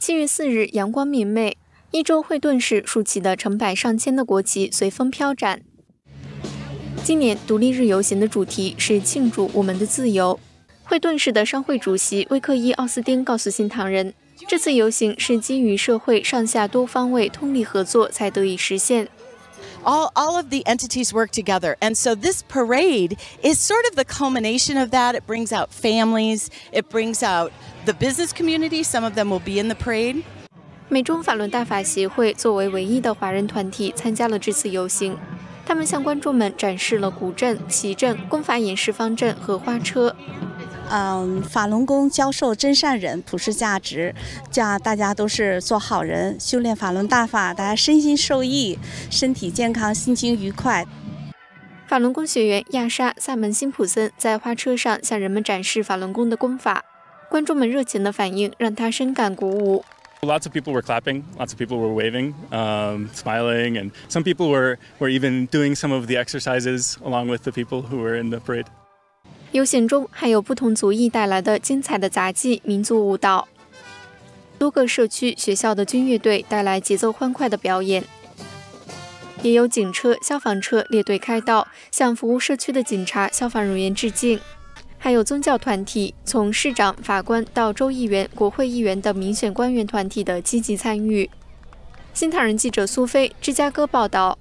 7月4日，阳光明媚，一周惠顿市竖起的成百上千的国旗随风飘展。今年独立日游行的主题是庆祝我们的自由。惠顿市的商会主席威克伊·奥斯汀告诉新唐人，这次游行是基于社会上下多方位通力合作才得以实现。 All of the entities work together, and so this parade is sort of the culmination of that. It brings out families, it brings out the business community. Some of them will be in the parade. 美中法轮大法协会作为唯一的华人团体参加了这次游行，他们向观众们展示了古镇、旗阵、功法演示方阵和花车。 法轮功教授真善忍、普世价值，大家都是做好人，修炼法轮大法，大家身心受益，身体健康，心情愉快。法轮功学员亚莎·萨门辛普森在花车上向人们展示法轮功的功法，观众们热情的反应让他深感鼓舞。 Lots of people were clapping, lots of people were waving, smiling, and some people were even doing some of the exercises along with the people who were in the parade. 游行中还有不同族裔带来的精彩的杂技、民族舞蹈。多个社区、学校的军乐队带来节奏欢快的表演，也有警车、消防车列队开道，向服务社区的警察、消防人员致敬。还有宗教团体，从市长、法官到州议员、国会议员的民选官员团体的积极参与。新唐人记者苏菲，芝加哥报道。